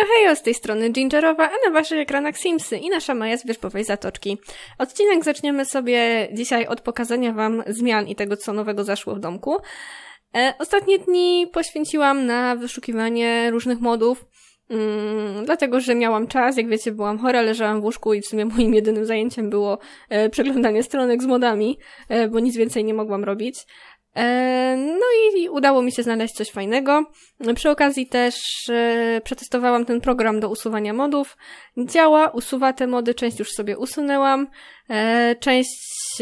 Hejo, hejo, z tej strony Gingerowa, a na waszych ekranach Simsy i nasza Maja z Wierzbowej Zatoczki. Odcinek zaczniemy sobie dzisiaj od pokazania wam zmian i tego, co nowego zaszło w domku. Ostatnie dni poświęciłam na wyszukiwanie różnych modów, dlatego, że miałam czas, jak wiecie, byłam chora, leżałam w łóżku i w sumie moim jedynym zajęciem było przeglądanie stronek z modami, bo nic więcej nie mogłam robić. No i udało mi się znaleźć coś fajnego. Przy okazji też przetestowałam ten program do usuwania modów. Działa, usuwa te mody, część już sobie usunęłam, część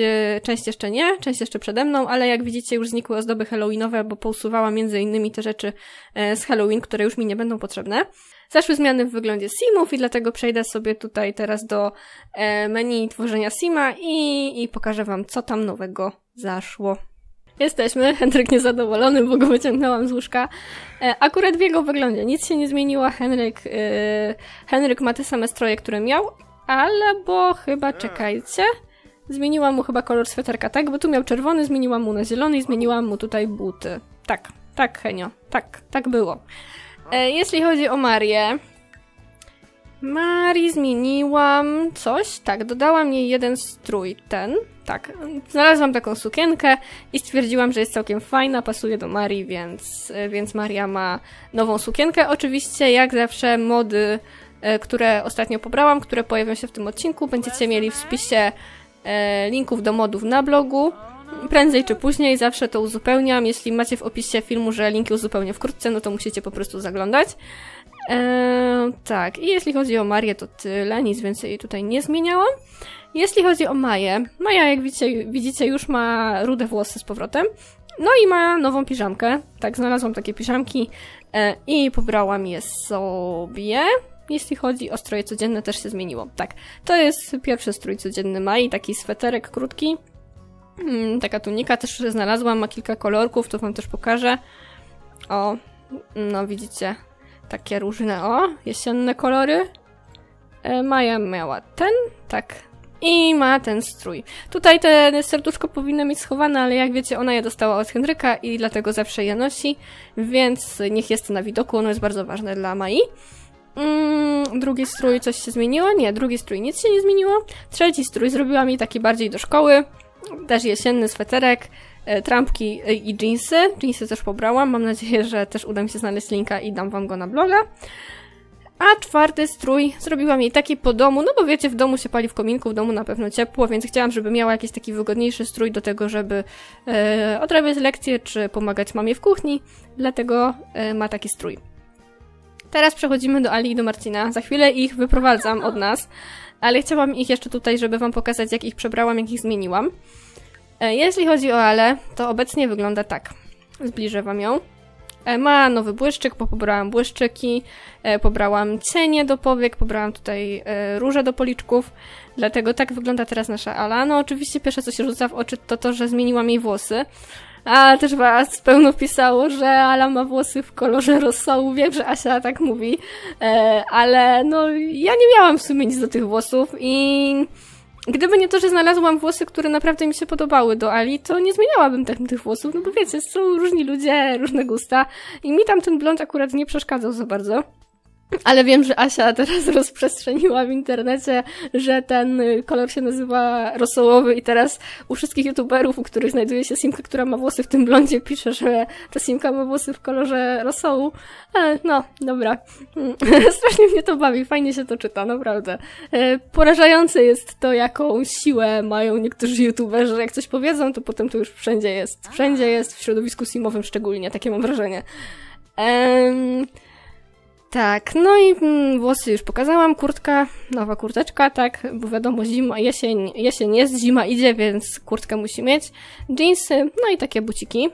jeszcze nie, część jeszcze przede mną, ale jak widzicie już znikły ozdoby halloweenowe, bo pousuwałam między innymi te rzeczy z Halloween, które już mi nie będą potrzebne. Zaszły zmiany w wyglądzie simów i dlatego przejdę sobie tutaj teraz do menu tworzenia sima i pokażę wam, co tam nowego zaszło. Jesteśmy, Henryk niezadowolony, bo go wyciągnęłam z łóżka. Akurat w jego wyglądzie nic się nie zmieniło, Henryk ma te same stroje, które miał, ale bo chyba, czekajcie, zmieniłam mu chyba kolor sweterka, tak? Bo tu miał czerwony, zmieniłam mu na zielony i zmieniłam mu tutaj buty. Tak, tak Henio, tak było. Jeśli chodzi o Marię, Marii zmieniłam coś, tak, dodałam jej jeden strój, ten, tak, znalazłam taką sukienkę i stwierdziłam, że jest całkiem fajna, pasuje do Marii, więc Maria ma nową sukienkę. Oczywiście, jak zawsze, mody, które ostatnio pobrałam, które pojawią się w tym odcinku, będziecie mieli w spisie linków do modów na blogu. Prędzej czy później, zawsze to uzupełniam. Jeśli macie w opisie filmu, że linki uzupełnię wkrótce, no to musicie po prostu zaglądać. Tak, i jeśli chodzi o Marię, to tyle, nic więcej tutaj nie zmieniałam. Jeśli chodzi o Maję, Maja, jak widzicie, już ma rude włosy z powrotem. No i ma nową piżamkę. Tak, znalazłam takie piżamki i pobrałam je sobie. Jeśli chodzi o stroje codzienne, też się zmieniło. Tak, to jest pierwszy strój codzienny Mai, taki sweterek krótki. Taka tunika też znalazłam, ma kilka kolorków, to wam też pokażę. O, no widzicie, takie różne, o, jesienne kolory. Maja miała ten, tak, i ma ten strój. Tutaj ten serduszko powinno mieć schowane, ale jak wiecie, ona je dostała od Henryka i dlatego zawsze je nosi, więc niech jest na widoku, ono jest bardzo ważne dla Mai. Drugi strój, coś się zmieniło? Nie, drugi strój nic się nie zmieniło. Trzeci strój zrobiła mi taki bardziej do szkoły. Też jesienny sweterek, trampki i dżinsy. Dżinsy też pobrałam. Mam nadzieję, że też uda mi się znaleźć linka i dam wam go na bloga. A czwarty strój zrobiłam jej taki po domu, no bo wiecie, w domu się pali w kominku, w domu na pewno ciepło, więc chciałam, żeby miała jakiś taki wygodniejszy strój do tego, żeby odrabiać lekcje czy pomagać mamie w kuchni. Dlatego ma taki strój. Teraz przechodzimy do Ali i do Marcina. Za chwilę ich wyprowadzam od nas, ale chciałam ich jeszcze tutaj, żeby wam pokazać, jak ich przebrałam, jak ich zmieniłam. Jeśli chodzi o Alę, to obecnie wygląda tak. Zbliżę wam ją. Ma nowy błyszczyk, bo pobrałam błyszczyki, pobrałam cienie do powiek, pobrałam tutaj róże do policzków. Dlatego tak wygląda teraz nasza Ala. No oczywiście pierwsze, co się rzuca w oczy, to to, że zmieniłam jej włosy. A też was pełno pisało, że Ala ma włosy w kolorze rosołu. Wiem, że Asia tak mówi, ale no ja nie miałam w sumie nic do tych włosów i gdyby nie to, że znalazłam włosy, które naprawdę mi się podobały do Ali, to nie zmieniałabym tych włosów, no bo wiecie, są różni ludzie, różne gusta i mi tam ten blond akurat nie przeszkadzał za bardzo. Ale wiem, że Asia teraz rozprzestrzeniła w internecie, że ten kolor się nazywa rosołowy i teraz u wszystkich youtuberów, u których znajduje się simka, która ma włosy w tym blondzie, pisze, że ta simka ma włosy w kolorze rosołu. No, dobra. Strasznie mnie to bawi, fajnie się to czyta, naprawdę. Porażające jest to, jaką siłę mają niektórzy youtuberzy, jak coś powiedzą, to potem to już wszędzie jest. Wszędzie jest, w środowisku simowym szczególnie, takie mam wrażenie. Tak, no i włosy już pokazałam, kurtka, nowa kurteczka, tak, bo wiadomo, zima, jesień jest, zima idzie, więc kurtkę musi mieć, dżinsy, no i takie buciki.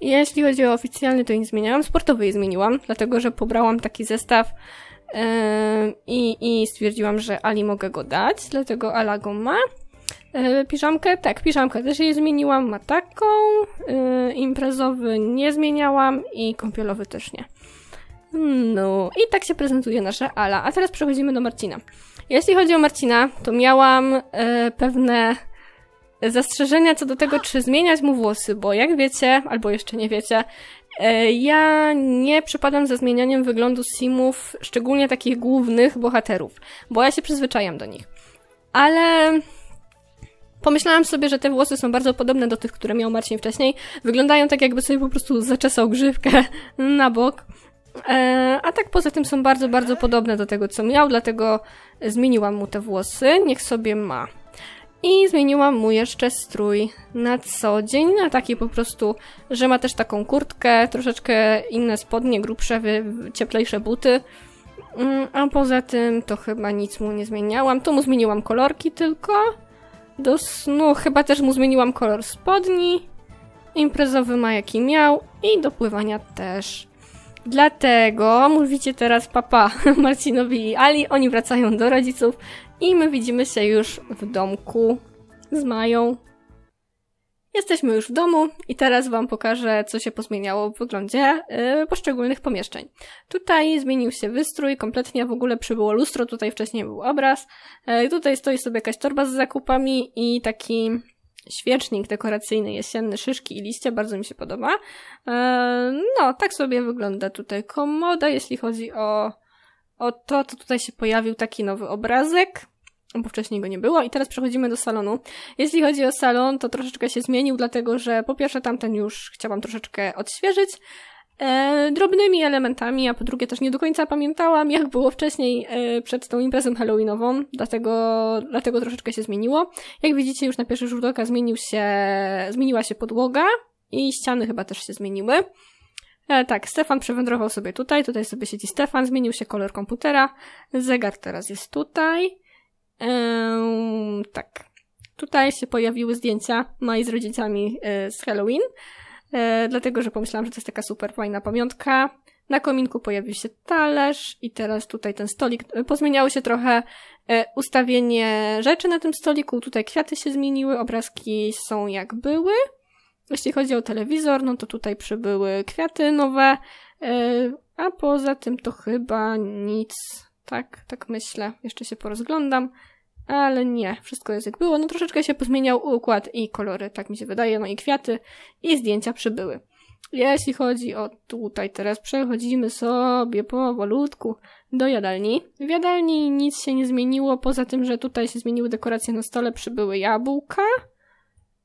Jeśli chodzi o oficjalny, to nie zmieniałam, sportowy je zmieniłam, dlatego, że pobrałam taki zestaw i stwierdziłam, że Ali mogę go dać, dlatego Ala go ma. Piżamkę, tak, piżamkę też jej zmieniłam, ma taką, imprezowy nie zmieniałam i kąpielowy też nie. No i tak się prezentuje nasza Ala. A teraz przechodzimy do Marcina. Jeśli chodzi o Marcina, to miałam pewne zastrzeżenia co do tego, czy zmieniać mu włosy, bo jak wiecie, albo jeszcze nie wiecie, Ja nie przepadam za zmienianiem wyglądu simów, szczególnie takich głównych bohaterów, bo ja się przyzwyczajam do nich. Ale pomyślałam sobie, że te włosy są bardzo podobne do tych, które miał Marcin wcześniej. Wyglądają tak, jakby sobie po prostu zaczesał grzywkę na bok. A tak poza tym są bardzo, bardzo podobne do tego, co miał, dlatego zmieniłam mu te włosy. Niech sobie ma. I zmieniłam mu jeszcze strój na co dzień, na taki po prostu, że ma też taką kurtkę, troszeczkę inne spodnie, grubsze, cieplejsze buty. A poza tym to chyba nic mu nie zmieniałam. Tu mu zmieniłam kolorki tylko. Do snu chyba też mu zmieniłam kolor spodni. Imprezowy ma jaki miał i do pływania też. Dlatego mówicie teraz papa Marcinowi i Ali, oni wracają do rodziców i my widzimy się już w domku z Mają. Jesteśmy już w domu i teraz wam pokażę, co się pozmieniało w wyglądzie poszczególnych pomieszczeń. Tutaj zmienił się wystrój, kompletnie w ogóle przybyło lustro, tutaj wcześniej był obraz. Tutaj stoi sobie jakaś torba z zakupami i taki świecznik dekoracyjny jesienny, szyszki i liście, bardzo mi się podoba. No, tak sobie wygląda tutaj komoda, jeśli chodzi o to, co tutaj się pojawił, taki nowy obrazek. Bo wcześniej go nie było i teraz przechodzimy do salonu. Jeśli chodzi o salon, to troszeczkę się zmienił, dlatego że po pierwsze tamten już chciałam troszeczkę odświeżyć drobnymi elementami, a po drugie też nie do końca pamiętałam, jak było wcześniej przed tą imprezą halloweenową, dlatego troszeczkę się zmieniło. Jak widzicie, już na pierwszy rzut oka zmieniła się podłoga i ściany chyba też się zmieniły. Tak, Stefan przewędrował sobie tutaj sobie siedzi Stefan, zmienił się kolor komputera, zegar teraz jest tutaj. Tak, tutaj się pojawiły zdjęcia Mai z rodzicami z Halloween, dlatego, że pomyślałam, że to jest taka super fajna pamiątka. Na kominku pojawił się talerz i teraz tutaj ten stolik, pozmieniało się trochę ustawienie rzeczy na tym stoliku, tutaj kwiaty się zmieniły, obrazki są jak były. Jeśli chodzi o telewizor, no to tutaj przybyły kwiaty nowe, a poza tym to chyba nic. Tak myślę. Jeszcze się porozglądam, ale nie. Wszystko jest jak było. No troszeczkę się pozmieniał układ i kolory, tak mi się wydaje. No i kwiaty i zdjęcia przybyły. Jeśli chodzi o tutaj teraz, przechodzimy sobie powolutku do jadalni. W jadalni nic się nie zmieniło, poza tym, że tutaj się zmieniły dekoracje na stole, przybyły jabłka,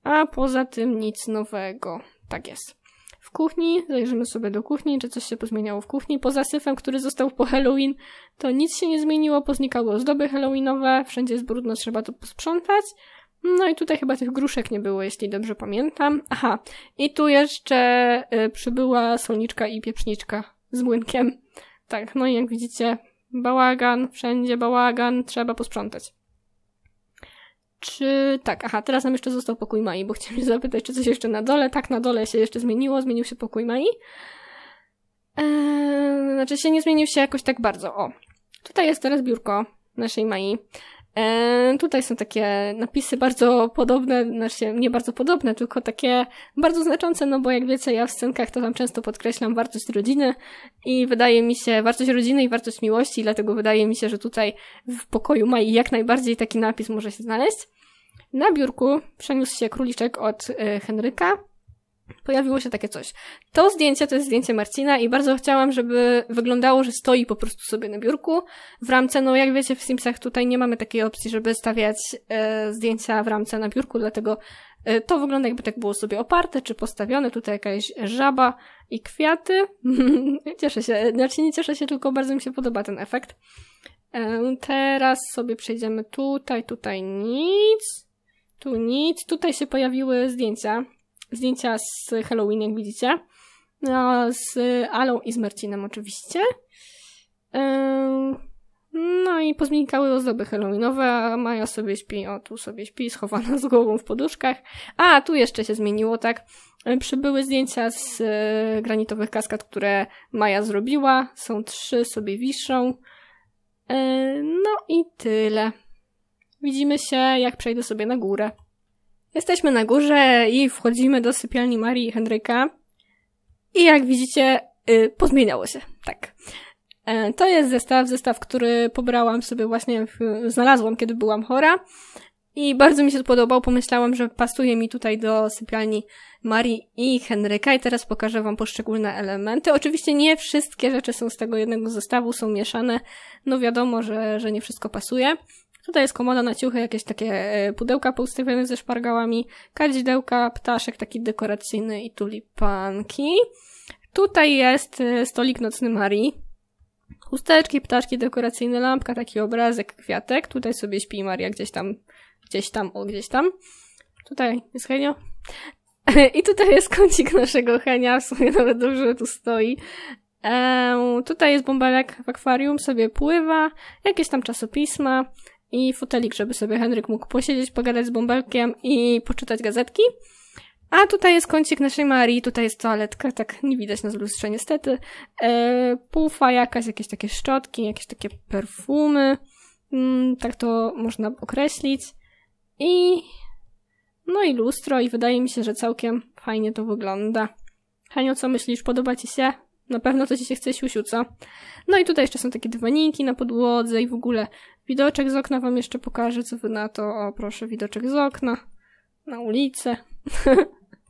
a poza tym nic nowego. Tak jest. W kuchni, zajrzymy sobie do kuchni, czy coś się pozmieniało w kuchni. Poza syfem, który został po Halloween, to nic się nie zmieniło, poznikały ozdoby halloweenowe, wszędzie jest brudno, trzeba to posprzątać. No i tutaj chyba tych gruszek nie było, jeśli dobrze pamiętam. Aha, i tu jeszcze przybyła solniczka i pieprzniczka z młynkiem. Tak, no i jak widzicie, bałagan, wszędzie bałagan, trzeba posprzątać. Czy... Tak, aha, teraz nam jeszcze został pokój Mai, bo chciałam się zapytać, czy coś jeszcze na dole. Tak, na dole się jeszcze zmieniło, zmienił się pokój Mai. Znaczy się nie zmienił się jakoś tak bardzo. O, tutaj jest teraz biurko naszej Mai. Tutaj są takie napisy bardzo podobne, znaczy nie bardzo podobne, tylko takie bardzo znaczące, no bo jak wiecie, ja w scenkach to tam często podkreślam wartość rodziny i wydaje mi się, wartość rodziny i wartość miłości, dlatego wydaje mi się, że tutaj w pokoju Mai jak najbardziej taki napis może się znaleźć. Na biurku przeniósł się króliczek od Henryka. Pojawiło się takie coś. To zdjęcie to jest zdjęcie Marcina i bardzo chciałam, żeby wyglądało, że stoi po prostu sobie na biurku w ramce. No jak wiecie, w Simsach tutaj nie mamy takiej opcji, żeby stawiać zdjęcia w ramce na biurku, dlatego to wygląda, jakby tak było sobie oparte czy postawione. Tutaj jakaś żaba i kwiaty. Cieszę się, znaczy nie cieszę się, tylko bardzo mi się podoba ten efekt. Teraz sobie przejdziemy tutaj nic, tu nic. Tutaj się pojawiły zdjęcia. Zdjęcia z Halloween, jak widzicie. No, z Alą i z Marcinem oczywiście. No i pozmienikały ozdoby halloweenowe, a Maja sobie śpi, o tu sobie śpi, schowana z głową w poduszkach. A, tu jeszcze się zmieniło, tak. Przybyły zdjęcia z granitowych kaskad, które Maja zrobiła. Są trzy, sobie wiszą. No i tyle. Widzimy się, jak przejdę sobie na górę. Jesteśmy na górze i wchodzimy do sypialni Marii i Henryka. I jak widzicie, pozmieniało się. Tak. To jest zestaw, który pobrałam sobie właśnie, znalazłam, kiedy byłam chora. I bardzo mi się podobał, pomyślałam, że pasuje mi tutaj do sypialni Marii i Henryka i teraz pokażę wam poszczególne elementy. Oczywiście nie wszystkie rzeczy są z tego jednego zestawu, są mieszane, no wiadomo, że nie wszystko pasuje. Tutaj jest komoda na ciuchy, jakieś takie pudełka poustawione ze szpargałami, kadzidełka, ptaszek taki dekoracyjny i tulipanki. Tutaj jest stolik nocny Marii. Chusteczki, ptaszki dekoracyjne, lampka, taki obrazek, kwiatek. Tutaj sobie śpi Maria gdzieś tam. Tutaj jest Henio. I tutaj jest kącik naszego Henia, w sumie nawet dobrze, że tu stoi. Tutaj jest bąbelek w akwarium, sobie pływa, jakieś tam czasopisma i fotelik, żeby sobie Henryk mógł posiedzieć, pogadać z bąbelkiem i poczytać gazetki. A tutaj jest kącik naszej Marii, tutaj jest toaletka, tak nie widać nas w lustrze niestety. Pufa jakaś, jakieś takie szczotki, jakieś takie perfumy, tak to można określić. No i lustro i wydaje mi się, że całkiem fajnie to wygląda. Haniu, co myślisz? Podoba ci się? Na pewno to ci się chce, siusiu, co? No i tutaj jeszcze są takie dywaniki na podłodze i w ogóle widoczek z okna wam jeszcze pokażę, co wy na to. O, proszę, widoczek z okna, na ulicę.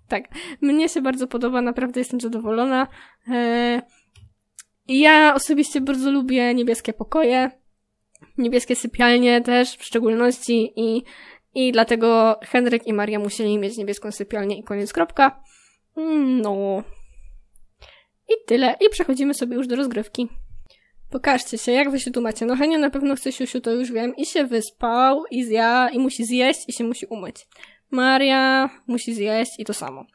Tak, mnie się bardzo podoba, naprawdę jestem zadowolona. Ja osobiście bardzo lubię niebieskie pokoje, niebieskie sypialnie też w szczególności i dlatego Henryk i Maria musieli mieć niebieską sypialnię i koniec, kropka. No i tyle, i przechodzimy sobie już do rozgrywki. Pokażcie się, jak wy się tu macie. No Henio na pewno chce siusiu, to już wiem, i się wyspał, i zja, i musi zjeść, i się musi umyć. Maria musi zjeść i to samo.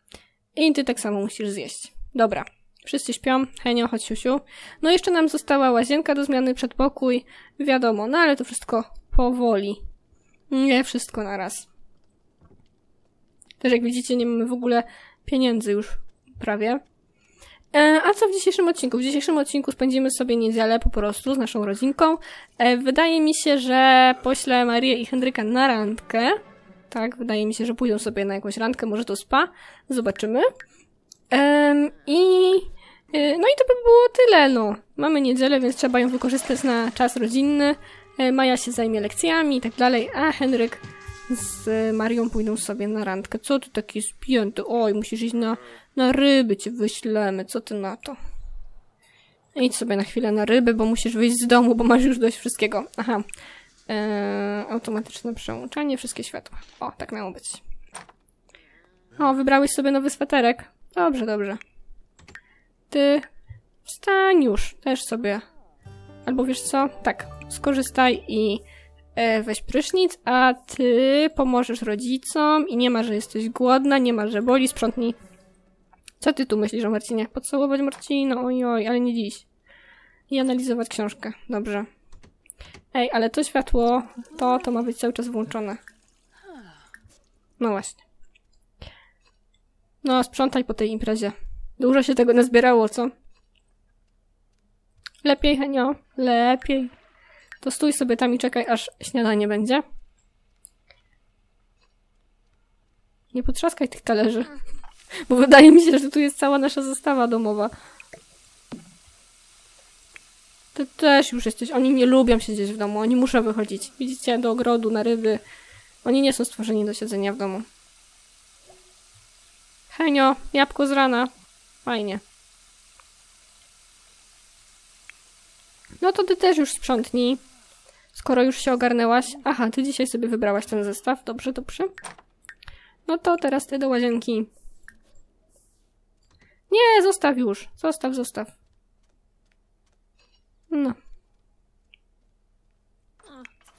I ty tak samo musisz zjeść. Dobra, wszyscy śpią. Henio, chodź siusiu. No jeszcze nam została łazienka do zmiany, przedpokój. Wiadomo, no ale to wszystko powoli. Nie wszystko na raz. Też jak widzicie, nie mamy w ogóle pieniędzy już prawie. A co w dzisiejszym odcinku? W dzisiejszym odcinku spędzimy sobie niedzielę po prostu z naszą rodzinką. Wydaje mi się, że poślę Marię i Henryka na randkę. Tak, wydaje mi się, że pójdą sobie na jakąś randkę, może to spa. Zobaczymy. No i to by było tyle, no. Mamy niedzielę, więc trzeba ją wykorzystać na czas rodzinny. Maja się zajmie lekcjami i tak dalej, a Henryk z Marią pójdą sobie na randkę. Co ty taki spięty? Oj, musisz iść na ryby, cię wyślemy. Co ty na to? Idź sobie na chwilę na ryby, bo musisz wyjść z domu, bo masz już dość wszystkiego. Aha. Automatyczne przełączanie, wszystkie światła. O, tak miało być. O, wybrałeś sobie nowy sweterek. Dobrze, dobrze. Ty wstań już, też sobie. Albo wiesz co? Tak, skorzystaj i weź prysznic, a ty pomożesz rodzicom i nie ma, że jesteś głodna, nie ma, że boli, sprzątnij. Co ty tu myślisz o Marcinie? Pocałować Marcina? Ojoj, ale nie dziś. I analizować książkę. Dobrze. Ej, ale to światło, to ma być cały czas włączone. No właśnie. No, sprzątaj po tej imprezie. Dużo się tego nazbierało, co? Lepiej, Henio, lepiej. To stój sobie tam i czekaj, aż śniadanie będzie. Nie potrzaskaj tych talerzy. Bo wydaje mi się, że tu jest cała nasza zestawa domowa. Ty też już jesteś. Oni nie lubią siedzieć w domu. Oni muszą wychodzić. Widzicie? Do ogrodu, na ryby. Oni nie są stworzeni do siedzenia w domu. Henio, jabłko z rana. Fajnie. No to ty też już sprzątnij. Skoro już się ogarnęłaś. Aha, ty dzisiaj sobie wybrałaś ten zestaw. Dobrze, dobrze. No to teraz ty do łazienki. Nie, zostaw już. Zostaw, zostaw. No.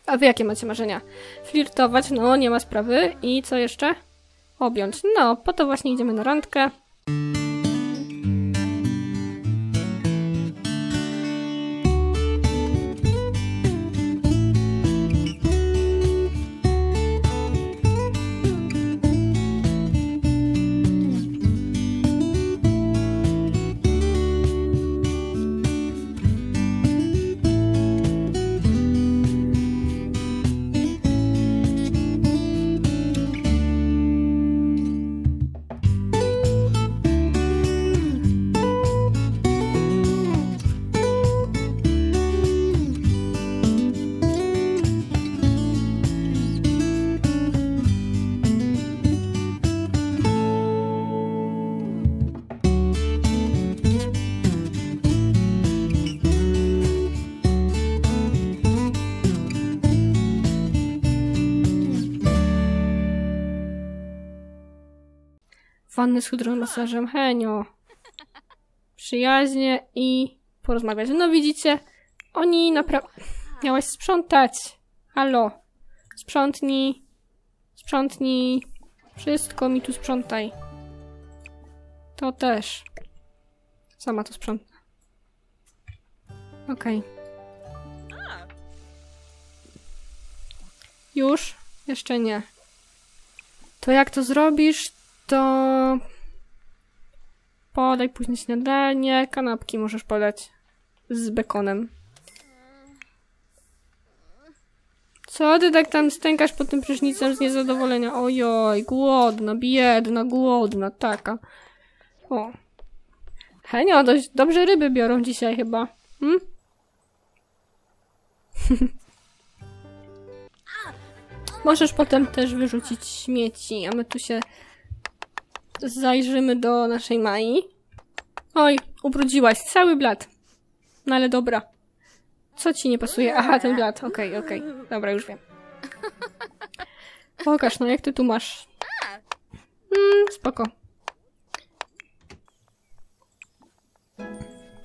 A wy jakie macie marzenia? Flirtować? No, nie ma sprawy. I co jeszcze? Objąć. No, po to właśnie idziemy na randkę. wannę z hydromasażem Henio. Przyjaźnie i porozmawiać. No widzicie, oni naprawdę... Miałaś sprzątać. Halo. Sprzątnij. Sprzątnij. Wszystko mi tu sprzątaj. To też. Sama to sprzątnę. Okej. Już? Jeszcze nie. To jak to zrobisz, to... Podaj później śniadanie, kanapki możesz podać. Z bekonem. Co ty tak tam stękasz pod tym prysznicem z niezadowolenia? Ojoj, głodna, biedna, głodna, taka. O. Henio, dość dobrze ryby biorą dzisiaj chyba. Hm? Możesz potem też wyrzucić śmieci, a my tu się zajrzymy do naszej Mai. Oj, ubrudziłaś cały blat. No ale dobra. Co ci nie pasuje? Aha, ten blat. Okej, okej. Dobra, już wiem. Pokaż, no jak ty tu masz? Spoko.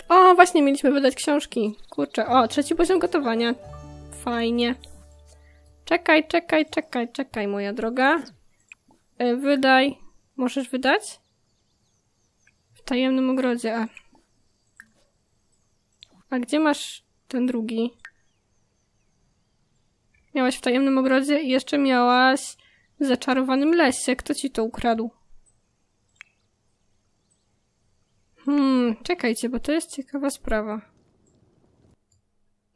O, właśnie mieliśmy wydać książki. Kurczę, o, 3. poziom gotowania. Fajnie. Czekaj, czekaj, czekaj, czekaj, moja droga. Wydaj. Możesz wydać? W tajemnym ogrodzie. A gdzie masz ten drugi? Miałaś w tajemnym ogrodzie i jeszcze miałaś w zaczarowanym lesie. Kto ci to ukradł? Czekajcie, bo to jest ciekawa sprawa.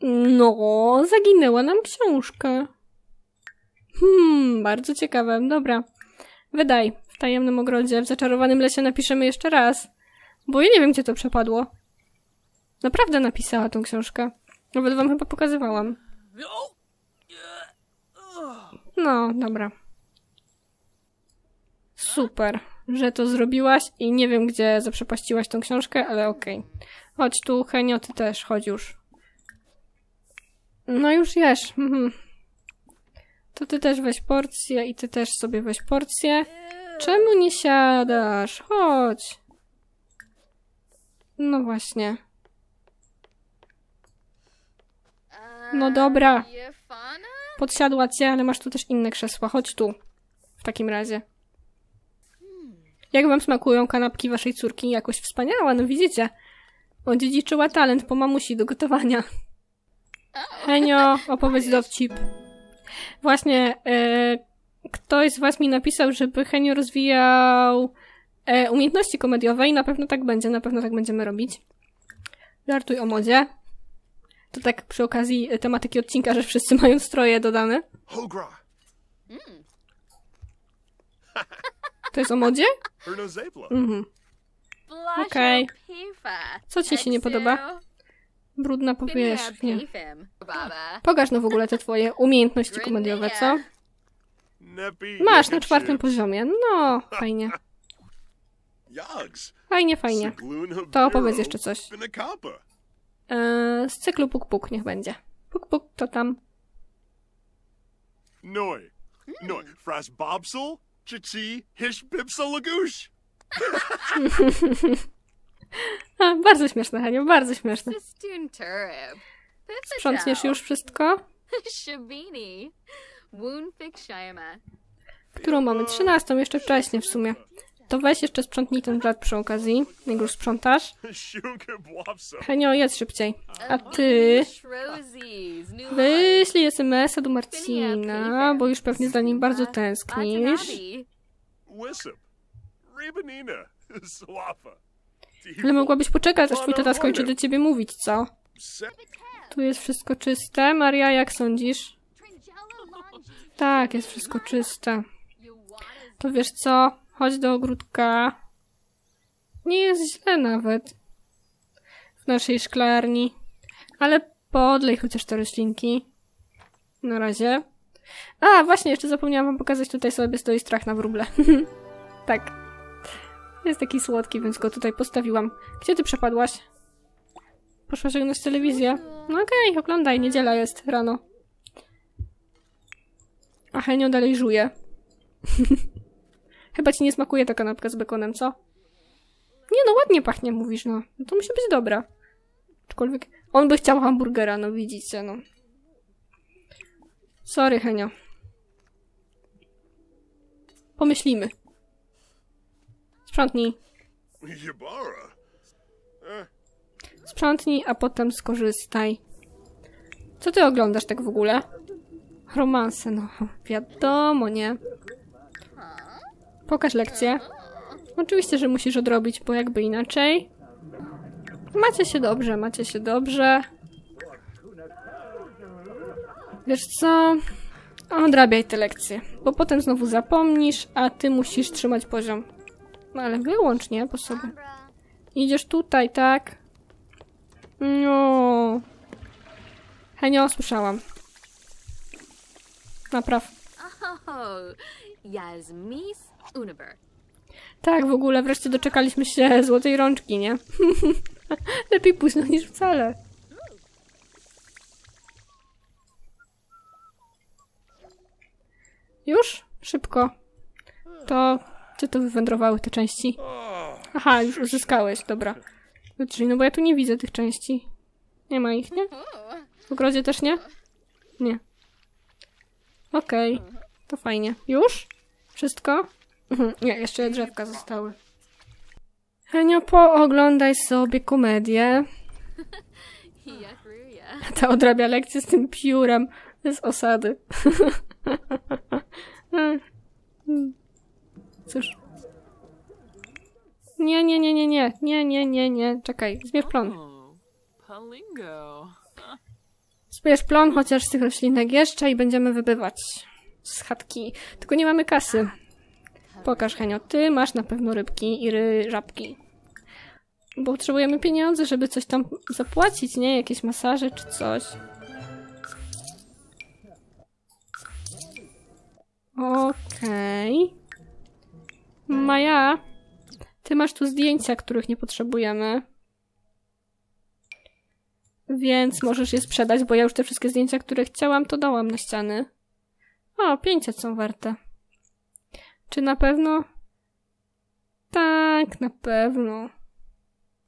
No, zaginęła nam książka. Bardzo ciekawe. Dobra. Wydaj. W tajemnym ogrodzie, w zaczarowanym lesie napiszemy jeszcze raz. Bo ja nie wiem, gdzie to przepadło. Naprawdę napisała tą książkę. Nawet wam chyba pokazywałam. No, dobra. Super, że to zrobiłaś i nie wiem, gdzie zaprzepaściłaś tą książkę, ale okej. Chodź tu, Henio, ty też, chodź już. No już jesz. To ty też weź porcję i ty też sobie weź porcję. Czemu nie siadasz? Chodź. No właśnie. No dobra. Podsiadła cię, ale masz tu też inne krzesła. Chodź tu. W takim razie. Jak wam smakują kanapki waszej córki? Jakoś wspaniała, no widzicie. Odziedziczyła talent po mamusi do gotowania. Henio, opowiedz dowcip. Właśnie, ktoś z was mi napisał, żeby Henio rozwijał umiejętności komediowe i na pewno tak będzie, na pewno tak będziemy robić. Żartuj o modzie. To tak przy okazji tematyki odcinka, że wszyscy mają stroje dodane. To jest o modzie? Okej. Co ci się nie podoba? Brudna powierzchnia. Pokaż no w ogóle te twoje umiejętności komediowe, co? Masz na 4. poziomie. No, fajnie. Fajnie, fajnie. To opowiedz jeszcze coś. Z cyklu Puk Puk niech będzie. Puk Puk to tam. Bardzo śmieszne, Henio, bardzo śmieszne. Sprzątniesz już wszystko? Którą mamy? 13, jeszcze wcześniej w sumie. To weź jeszcze sprzątnij ten brat przy okazji, jak już sprzątasz. Henio, jedz szybciej. A ty... Wyślij SMS-a do Marcina, bo już pewnie za nim bardzo tęsknisz. Ale mogłabyś poczekać, aż twój tata skończy do ciebie mówić, co? Tu jest wszystko czyste. Maria, jak sądzisz? Tak, jest wszystko czyste. To wiesz co? Chodź do ogródka. Nie jest źle nawet. W naszej szklarni. Ale podlej chociaż te roślinki. Na razie. A, właśnie, jeszcze zapomniałam wam pokazać. Tutaj sobie stoi strach na wróble. Tak. Jest taki słodki, więc go tutaj postawiłam. Gdzie ty przepadłaś? Poszłaś oglądać telewizję. No okej, oglądaj. Niedziela jest rano. A Henio dalej żuje. Chyba ci nie smakuje ta kanapka z bekonem, co? Nie no, ładnie pachnie, mówisz, no. No to musi być dobra. Aczkolwiek on by chciał hamburgera, no widzicie, no. Sorry, Henio. Pomyślimy. Sprzątnij. Sprzątnij, a potem skorzystaj. Co ty oglądasz tak w ogóle? Romanse, no wiadomo, nie? Pokaż lekcję. Oczywiście, że musisz odrobić, bo jakby inaczej. Macie się dobrze, macie się dobrze. Wiesz co? Odrabiaj te lekcje, bo potem znowu zapomnisz, a ty musisz trzymać poziom. No ale wyłącznie po sobie. Idziesz tutaj, tak? No. Henio, słyszałam. Napraw. Tak, w ogóle wreszcie doczekaliśmy się złotej rączki, nie? Lepiej późno niż wcale. Już? Szybko. To... Gdzie to wywędrowały te części? Aha, już uzyskałeś, dobra. No bo ja tu nie widzę tych części. Nie ma ich, nie? W ogrodzie też nie? Nie. Okej, to fajnie. Już? Wszystko? Nie, jeszcze drzewka zostały. Henio, pooglądaj sobie komedię. Ta odrabia lekcję z tym piórem z osady. Cóż. Nie, nie, nie, nie, nie, nie, nie, nie, nie. Czekaj, zbierz plon. Zbierz plon, chociaż z tych roślinek jeszcze i będziemy wybywać z chatki. Tylko nie mamy kasy. Pokaż, Henio, ty masz na pewno rybki i żabki. Bo potrzebujemy pieniądze, żeby coś tam zapłacić, nie? Jakieś masaże czy coś. Okej. Maja, ty masz tu zdjęcia, których nie potrzebujemy. Więc możesz je sprzedać, bo ja już te wszystkie zdjęcia, które chciałam, to dałam na ściany. O, 500 są warte. Czy na pewno? Tak, na pewno.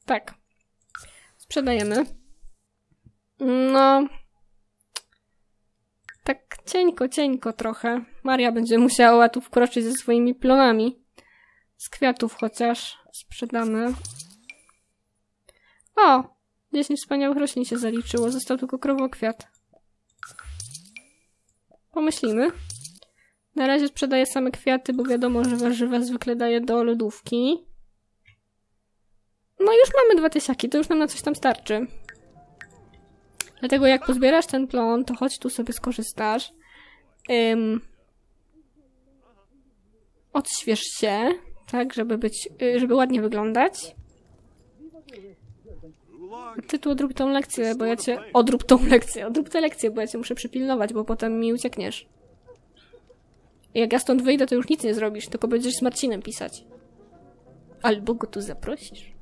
Tak. Sprzedajemy. No. Tak cieńko, cieńko trochę. Maria będzie musiała tu wkroczyć ze swoimi plonami. Z kwiatów chociaż. Sprzedamy. O! 10 wspaniałych roślin się zaliczyło. Został tylko krowokwiat. Pomyślimy. Na razie sprzedaję same kwiaty, bo wiadomo, że warzywa zwykle daję do lodówki. No już mamy 2 tysiaki, to już nam na coś tam starczy. Dlatego jak pozbierasz ten plon, to chodź tu sobie skorzystasz. Odśwież się, tak, żeby ładnie wyglądać. Ty tu odrób tą lekcję, bo ja cię... Odrób tę lekcję, bo ja cię muszę przypilnować, bo potem mi uciekniesz. Jak ja stąd wyjdę, to już nic nie zrobisz, tylko będziesz z Marcinem pisać. Albo go tu zaprosisz.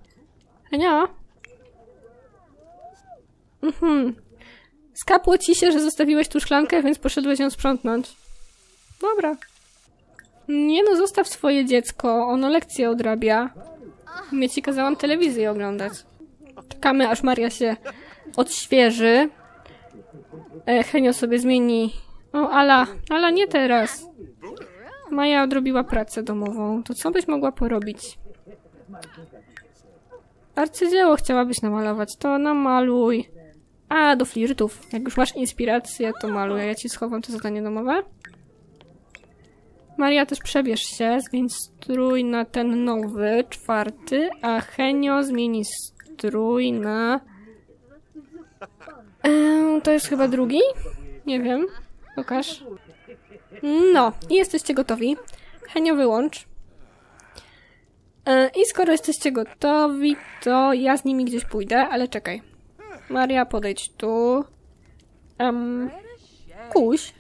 Henio! Skapło ci się, że zostawiłeś tu szklankę, więc poszedłeś ją sprzątnąć. Dobra. Nie no, zostaw swoje dziecko, ono lekcje odrabia. Mnie ci kazałam telewizję oglądać. Czekamy, aż Maria się odświeży. Henio sobie zmieni... O, Ala. Ala, nie teraz. Maja odrobiła pracę domową. To co byś mogła porobić? Arcydzieło chciałabyś namalować. To namaluj. A, do flirtów. Jak już masz inspirację, to maluj. Ja ci schowam to zadanie domowe. Maria, też przebierz się. Zmień strój na ten nowy, 4. A Henio zmieni strój na... to jest chyba 2? Nie wiem. Pokaż. No, i jesteście gotowi. Henio, wyłącz. I skoro jesteście gotowi, to ja z nimi gdzieś pójdę, ale czekaj. Maria, podejdź tu. Kuś.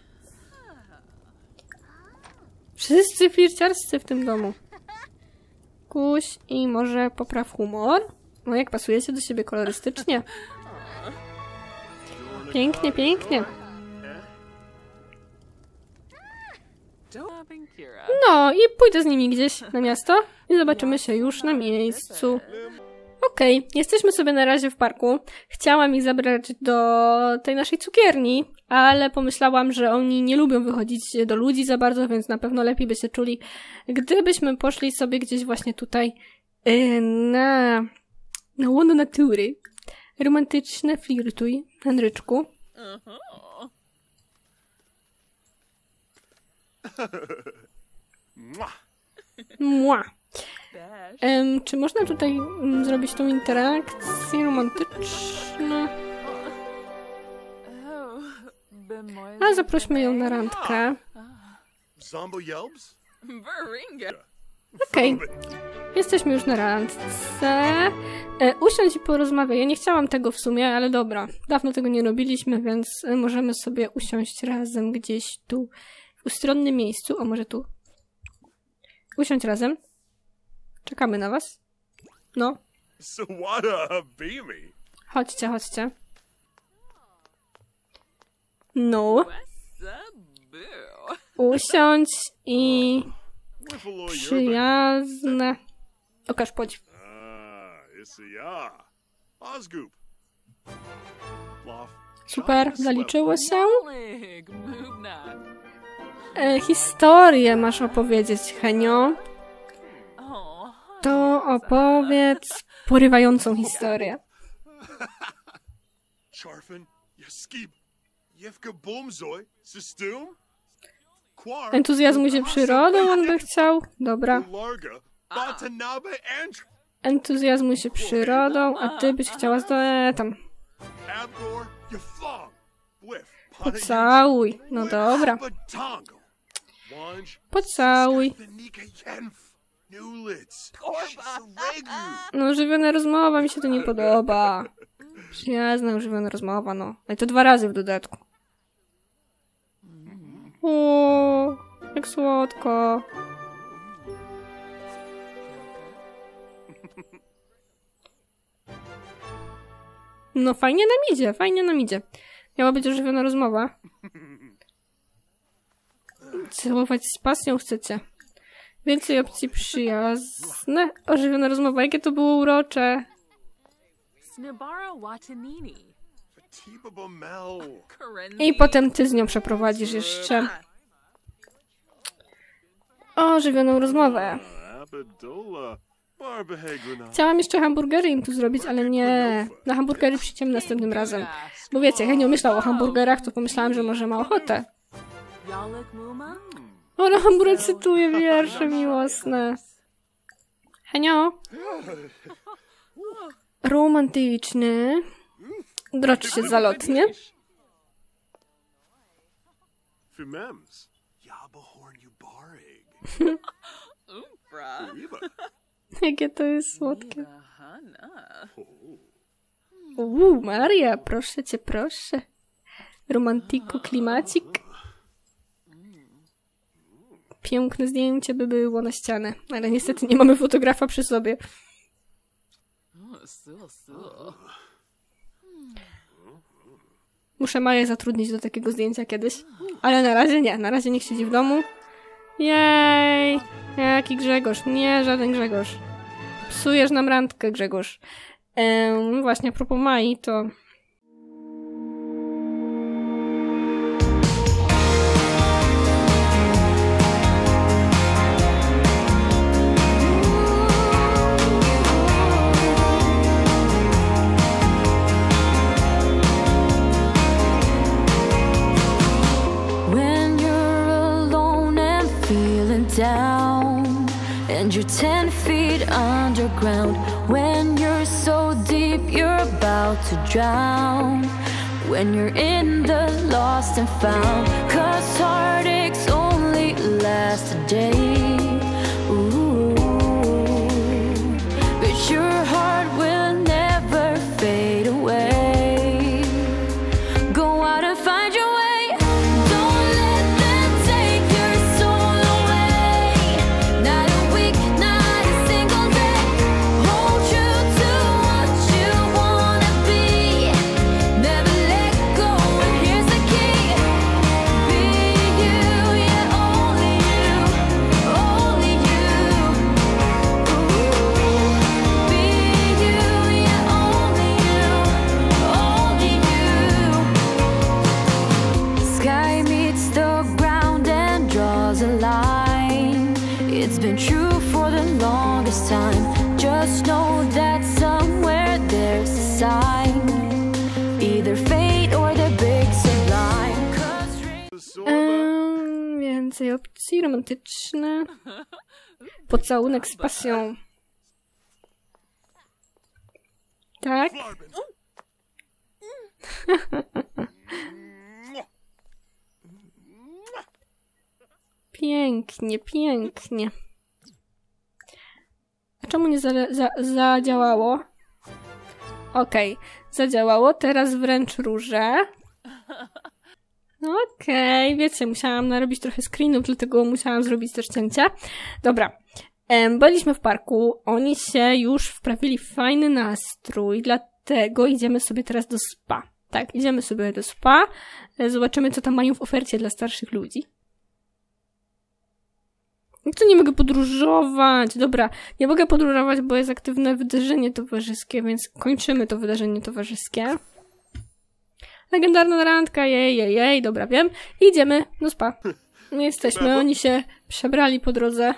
Wszyscy flirciarscy w tym domu. Kuś i może popraw humor. No jak pasujecie do siebie kolorystycznie. Pięknie, pięknie. No i pójdę z nimi gdzieś na miasto i zobaczymy się już na miejscu. Okej, jesteśmy sobie na razie w parku. Chciałam ich zabrać do tej naszej cukierni, ale pomyślałam, że oni nie lubią wychodzić do ludzi za bardzo, więc na pewno lepiej by się czuli, gdybyśmy poszli sobie gdzieś właśnie tutaj na łono natury. Romantyczne flirtuj, Henryczku. Mua. Czy można tutaj zrobić tą interakcję romantyczną? A zaprośmy ją na randkę. Okej. Jesteśmy już na randce. Usiądź i porozmawiaj. Ja nie chciałam tego w sumie, ale dobra. Dawno tego nie robiliśmy, więc możemy sobie usiąść razem gdzieś tu. W ustronnym miejscu. O, może tu. Usiądź razem. Czekamy na was. No. Chodźcie, chodźcie. No. Usiądź i... Przyjazne. Okaż podziw. Super, zaliczyło się. Historię masz opowiedzieć, Henio. To opowiedz porywającą historię. Entuzjazmuj się przyrodą, on by chciał. Dobra. Entuzjazmuj się przyrodą, a ty byś chciała tam. Pocałuj. No dobra. Pocałuj. No, ożywiona rozmowa, mi się to nie podoba. Przyjazna, ożywiona rozmowa, no. Ale to 2 razy w dodatku. O, jak słodko. No, fajnie nam idzie, fajnie nam idzie. Miała być ożywiona rozmowa. Całować z pasją chcecie. Więcej opcji przyjazne. Ożywiona rozmowa. Jakie to było urocze. I potem ty z nią przeprowadzisz jeszcze ożywioną rozmowę. Chciałam jeszcze hamburgery im tu zrobić, ale nie. Na hamburgery przyjdziemy następnym razem. Bo wiecie, jak nie myślałam o hamburgerach, to pomyślałam, że może ma ochotę. Ona hamburger cytuje wiersze miłosne. Henio. Romantyczny. Droczy się zalotnie. Jakie to jest słodkie. Maria, proszę cię, proszę. Romantiku, klimacik. Piękne zdjęcie by było na ścianę, ale niestety nie mamy fotografa przy sobie. Muszę Maję zatrudnić do takiego zdjęcia kiedyś, ale na razie nie. Na razie niech siedzi w domu. Jej! Jaki Grzegorz? Nie, żaden Grzegorz. Psujesz nam randkę, Grzegorz. Właśnie a propos Mai, to... down and you're 10 feet underground. When you're so deep you're about to drown. When you're in the lost and found, 'cause heartaches only last a day. Ooh. But your heart will never fade away. Go out and find your way. Just know that somewhere there's a sign, either fate or the big sublime. Więcej opcji romantyczne. Pocałunek z pasją. Tak? Pięknie, pięknie. A czemu nie zadziałało? Okej, zadziałało. Teraz wręcz róże. Okej, wiecie, musiałam narobić trochę screenów, dlatego musiałam zrobić też cięcia. Dobra. Byliśmy w parku, oni się już wprawili w fajny nastrój, dlatego idziemy sobie teraz do spa. Tak, idziemy sobie do spa, zobaczymy co tam mają w ofercie dla starszych ludzi. Co, nie mogę podróżować, dobra, nie mogę podróżować, bo jest aktywne wydarzenie towarzyskie, więc kończymy to wydarzenie towarzyskie. Legendarna randka, jej, dobra, wiem, idziemy do spa. No jesteśmy, oni się przebrali po drodze,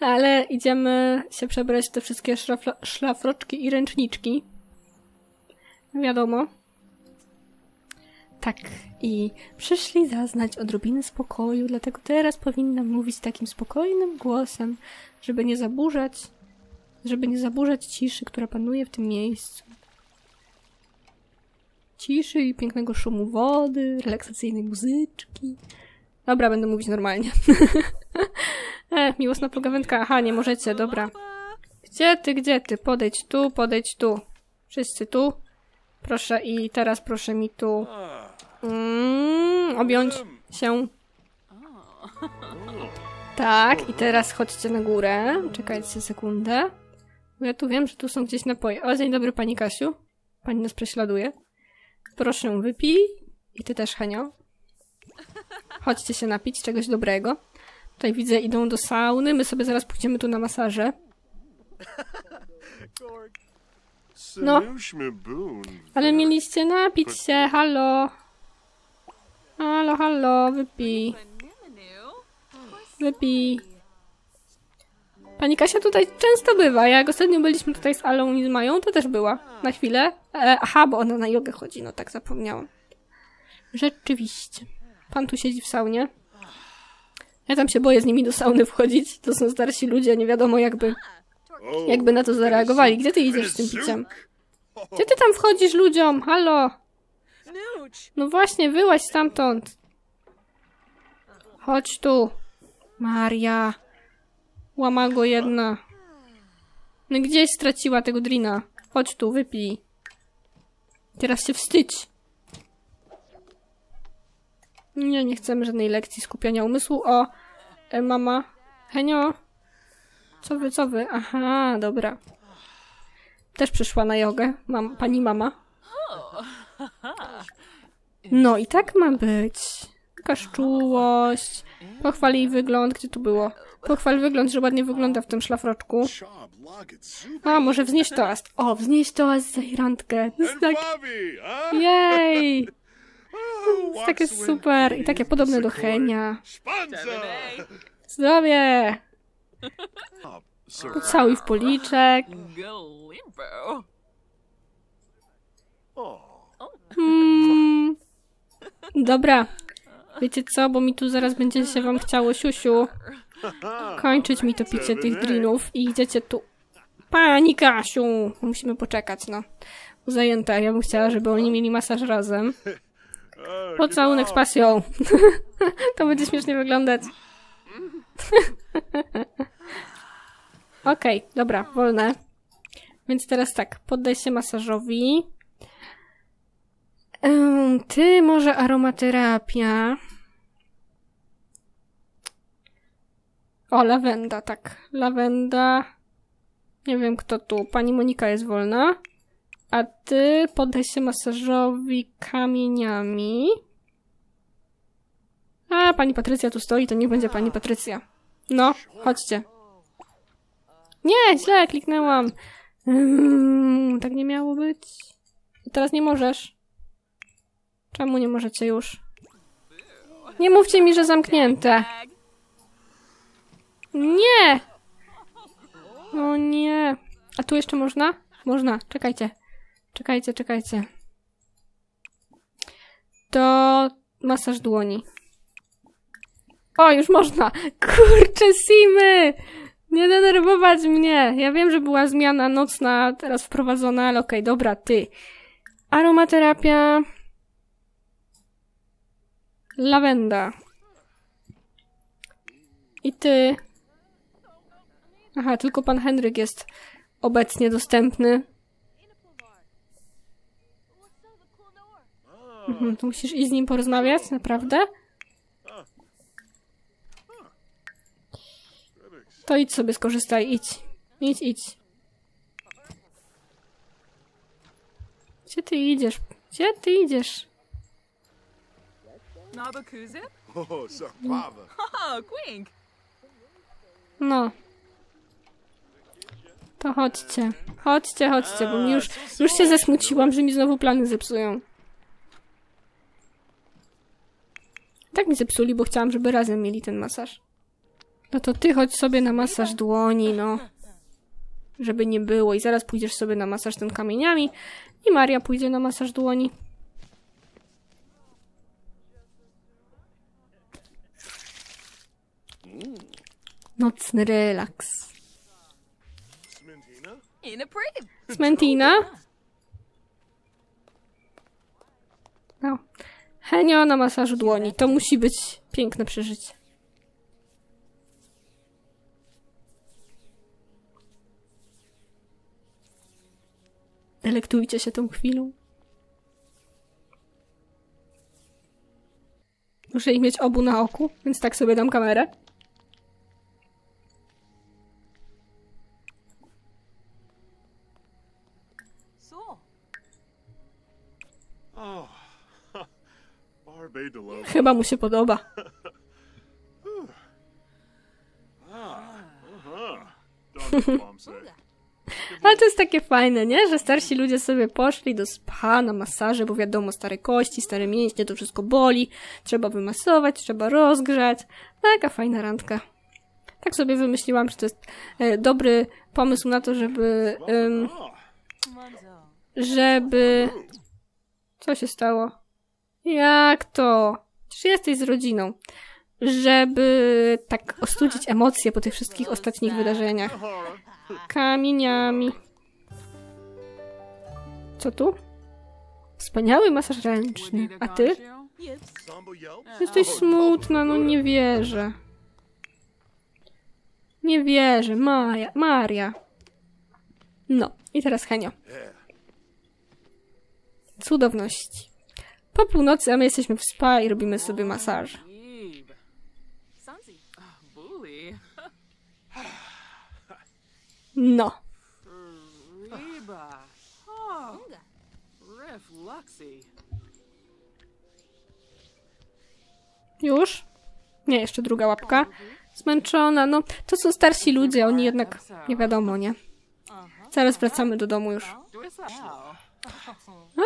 ale idziemy się przebrać te wszystkie szlafroczki i ręczniczki. Wiadomo. Tak, i przyszli zaznać odrobiny spokoju, dlatego teraz powinnam mówić takim spokojnym głosem, żeby nie zaburzać ciszy, która panuje w tym miejscu. Ciszy i pięknego szumu wody, relaksacyjnej muzyczki. Dobra, będę mówić normalnie. Miłosna pogawędka. Aha, nie możecie, dobra. Gdzie ty? Podejdź tu. Wszyscy tu. Proszę i teraz proszę mi tu... objąć się. Tak, i teraz chodźcie na górę. Czekajcie sekundę. Ja tu wiem, że tu są gdzieś napoje. O, dzień dobry pani Kasiu. Pani nas prześladuje. Proszę, wypij. I ty też, Henio. Chodźcie się napić czegoś dobrego. Tutaj widzę, idą do sauny. My sobie zaraz pójdziemy tu na masaże. No. Ale mieliście napić się. Halo. Halo. Wypij. Pani Kasia tutaj często bywa. Jak ostatnio byliśmy tutaj z Alą i z Mają, to też była. Na chwilę. Aha, bo ona na jogę chodzi. No tak, zapomniałam. Rzeczywiście. Pan tu siedzi w saunie. Ja tam się boję z nimi do sauny wchodzić. To są starsi ludzie, nie wiadomo jakby na to zareagowali. Gdzie ty idziesz z tym piciem? Gdzie ty tam wchodzisz ludziom? Halo! No właśnie, wyłaź stamtąd. Chodź tu. Maria. Łamago jedna. No gdzieś straciła tego drina. Chodź tu, wypij. Teraz się wstydź. Nie chcemy żadnej lekcji skupiania umysłu. O, mama. Henio. Co wy? Aha, dobra. Też przyszła na jogę. Pani mama. No i tak ma być. Pokaż czułość. Pochwal jej wygląd. Gdzie tu było? Pochwal wygląd, że ładnie wygląda w tym szlafroczku. A, może wznieść toast. O, wznieść toast za jej randkę. Tak. Jej! Jest takie super i takie podobne do Henia. Zdrowie! Pocałuj w policzek. Dobra. Wiecie co, bo mi tu zaraz będzie się wam chciało siusiu. Kończyć mi to picie tych drinów i idziecie tu. Pani Kasiu! Musimy poczekać, no. Zajęta. Ja bym chciała, żeby oni mieli masaż razem. Pocałunek z pasją. To będzie śmiesznie wyglądać. Okej, dobra, wolne. Więc teraz tak, poddaj się masażowi. Ty, może aromaterapia. O, lawenda, tak. Lawenda. Nie wiem kto tu. Pani Monika jest wolna. A ty poddaj się masażowi kamieniami. A, pani Patrycja tu stoi, to niech będzie pani Patrycja. No, chodźcie. Nie, źle, kliknęłam. Tak nie miało być. Teraz nie możesz. Czemu nie możecie już? Nie mówcie mi, że zamknięte. Nie! O nie. A tu jeszcze można? Można, czekajcie. Czekajcie, czekajcie. To masaż dłoni. O, już można! Kurczę, Simy! Nie denerwować mnie! Ja wiem, że była zmiana nocna, teraz wprowadzona, ale okej, dobra, ty. Aromaterapia. Lawenda. I ty. Aha, tylko pan Henryk jest obecnie dostępny. Mhm, to musisz iść z nim porozmawiać, naprawdę? To idź sobie, skorzystaj, idź. Idź, idź. Gdzie ty idziesz? Gdzie ty idziesz? No. To chodźcie. Chodźcie, chodźcie, bo już się zasmuciłam, że mi znowu plany zepsują. Tak mi zepsuli, bo chciałam, żeby razem mieli ten masaż. No to ty chodź sobie na masaż dłoni, no. Żeby nie było. I zaraz pójdziesz sobie na masaż tym kamieniami. I Maria pójdzie na masaż dłoni. Nocny relaks. Smentina? No. Henio na masażu dłoni. To musi być piękne przeżycie. Delektujcie się tą chwilą. Muszę ich mieć obu na oku, więc tak sobie dam kamerę. Chyba mu się podoba. Ale to jest takie fajne, nie? Że starsi ludzie sobie poszli do spa na masaże, bo wiadomo, stare kości, stare mięśnie, to wszystko boli. Trzeba wymasować, trzeba rozgrzać. Taka fajna randka. Tak sobie wymyśliłam, że to jest dobry pomysł na to, żeby... Co się stało? Jak to? Czy jesteś z rodziną? Żeby tak ostudzić emocje po tych wszystkich ostatnich wydarzeniach. Kamieniami. Co tu? Wspaniały masaż ręczny. A ty? Jesteś smutna, no nie wierzę. Nie wierzę, Maria. No, i teraz Henio. Cudowności. Po północy, a my jesteśmy w spa i robimy sobie masaż. No. Już? Nie, jeszcze druga łapka. Zmęczona, no. To są starsi ludzie, oni jednak nie wiadomo, nie? Zaraz wracamy do domu już.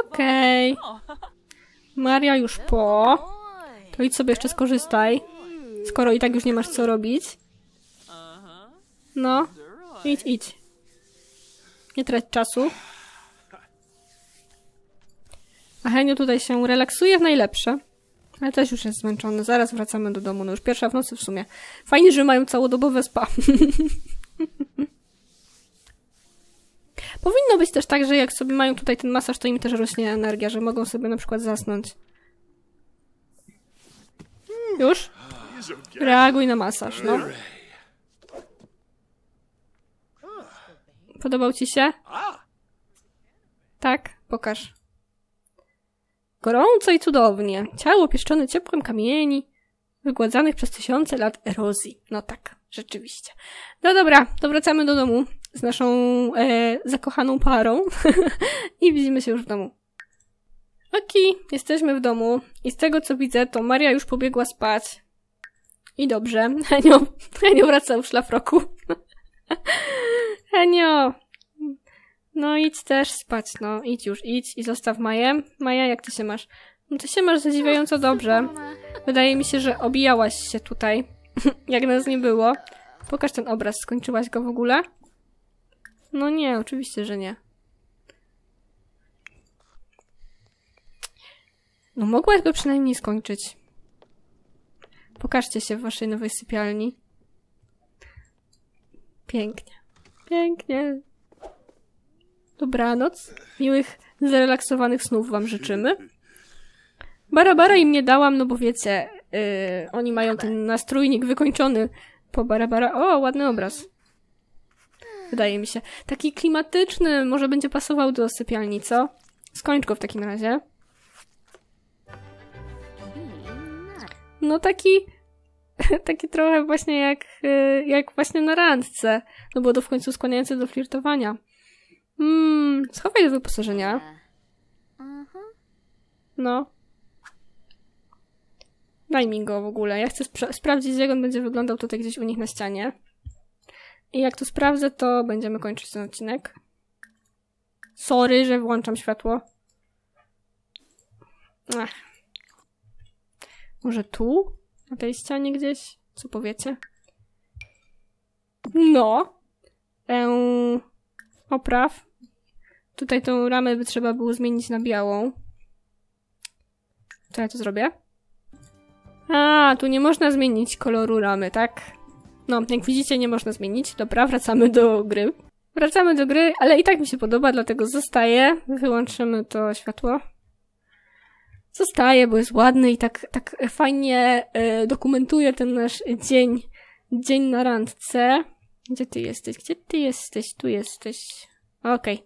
Okej. Maria już po. To idź sobie jeszcze skorzystaj. Skoro i tak już nie masz co robić. No. Idź, idź. Nie trać czasu. A Henio tutaj się relaksuje w najlepsze. Ale też już jest zmęczony. Zaraz wracamy do domu. No już pierwsza w nocy w sumie. Fajnie, że mają całodobowe spa. Powinno być też tak, że jak sobie mają tutaj ten masaż, to im też rośnie energia, że mogą sobie na przykład zasnąć. Już? Reaguj na masaż, no. Podobał ci się? Tak? Pokaż. Gorąco i cudownie. Ciało pieszczone ciepłem kamieni, wygładzanych przez tysiące lat erozji. No tak, rzeczywiście. No dobra, to wracamy do domu z naszą zakochaną parą i widzimy się już w domu. Okej, jesteśmy w domu i z tego co widzę, to Maria już pobiegła spać. I dobrze, Henio wracał w szlafroku. Henio! No idź też spać, no. Idź już, idź i zostaw Maję. Maja, jak ty się masz? No ty się masz zadziwiająco dobrze. Wydaje mi się, że obijałaś się tutaj, jak nas nie było. Pokaż ten obraz, skończyłaś go w ogóle? No nie, oczywiście, że nie. No mogłaś go przynajmniej skończyć. Pokażcie się w waszej nowej sypialni. Pięknie. Pięknie. Dobranoc. Miłych, zrelaksowanych snów wam życzymy. Barabara im nie dałam, no bo wiecie, oni mają ten nastrójnik wykończony po Barabara. O, ładny obraz. Wydaje mi się. Taki klimatyczny, może będzie pasował do sypialni, co? Skończ go w takim razie. No taki trochę właśnie jak właśnie na randce. No bo to w końcu skłaniające do flirtowania. Schowaj do wyposażenia. No. Daj mi go w ogóle. Ja chcę sprawdzić, jak on będzie wyglądał tutaj gdzieś u nich na ścianie. I jak to sprawdzę, to będziemy kończyć ten odcinek. Sorry, że włączam światło. Ach. Może tu? Na tej ścianie gdzieś? Co powiecie? No. Opraw. Tutaj tą ramę by trzeba było zmienić na białą. Co ja tu zrobię? A, tu nie można zmienić koloru ramy, tak? No, jak widzicie, nie można zmienić. Dobra, wracamy do gry. Wracamy do gry, ale i tak mi się podoba, dlatego zostaje. Wyłączymy to światło. Zostaje, bo jest ładny i tak fajnie dokumentuje ten nasz dzień na randce. Gdzie ty jesteś? Gdzie ty jesteś? Tu jesteś. Okej.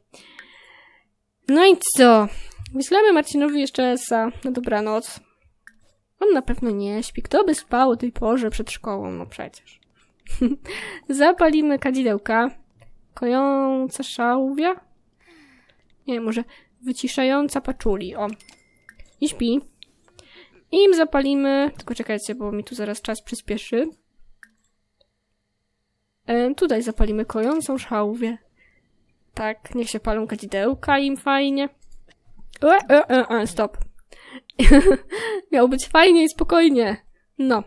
No i co? Wyślemy Marcinowi jeszcze esa na dobranoc. On na pewno nie śpi. Kto by spał o tej porze przed szkołą? No przecież. Zapalimy kadzidełka. Kojąca szałwia? Nie, może wyciszająca paczuli. O. I śpi. I im zapalimy... Tylko czekajcie, bo mi tu zaraz czas przyspieszy. Tutaj zapalimy kojącą szałwię. Tak, niech się palą kadzidełka im fajnie. Stop. Miało być fajnie i spokojnie. No.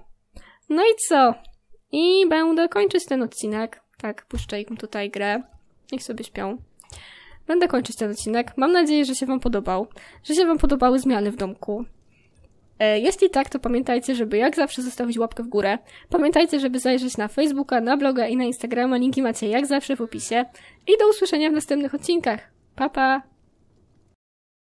No i co? I będę kończyć ten odcinek. Tak, puszczę im tutaj grę. Niech sobie śpią. Będę kończyć ten odcinek. Mam nadzieję, że się wam podobał. Że się wam podobały zmiany w domku. Jeśli tak, to pamiętajcie, żeby jak zawsze zostawić łapkę w górę. Pamiętajcie, żeby zajrzeć na Facebooka, na bloga i na Instagrama. Linki macie jak zawsze w opisie. I do usłyszenia w następnych odcinkach. Pa, pa!